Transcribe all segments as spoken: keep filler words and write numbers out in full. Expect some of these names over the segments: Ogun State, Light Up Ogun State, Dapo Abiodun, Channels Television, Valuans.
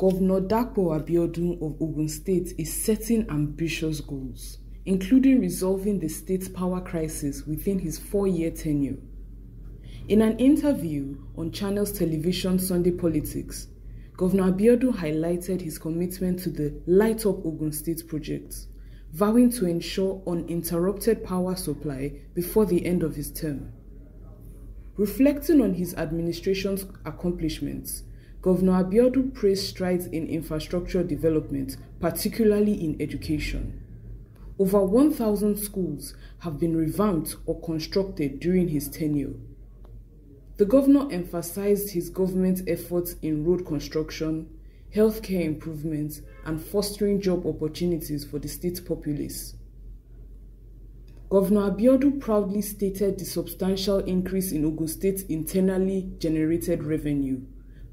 Governor Dapo Abiodun of Ogun State is setting ambitious goals, including resolving the state's power crisis within his four-year tenure. In an interview on Channels Television Sunday Politics, Governor Abiodun highlighted his commitment to the Light Up Ogun State project, vowing to ensure uninterrupted power supply before the end of his term. Reflecting on his administration's accomplishments, Governor Abiodun praised strides in infrastructure development, particularly in education. Over one thousand schools have been revamped or constructed during his tenure. The governor emphasized his government's efforts in road construction, healthcare improvements, and fostering job opportunities for the state's populace. Governor Abiodun proudly stated the substantial increase in Ogun State's internally generated revenue,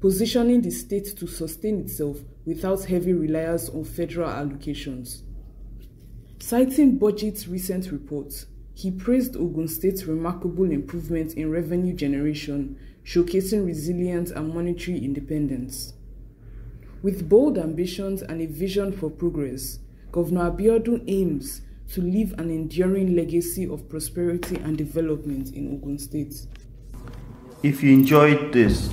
positioning the state to sustain itself without heavy reliance on federal allocations. Citing BudgIT's recent report, he praised Ogun State's remarkable improvement in revenue generation, showcasing resilience and monetary independence. With bold ambitions and a vision for progress, Governor Abiodun aims to leave an enduring legacy of prosperity and development in Ogun State. If you enjoyed this,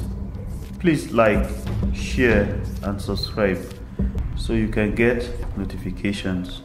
please like, share, and subscribe so you can get notifications.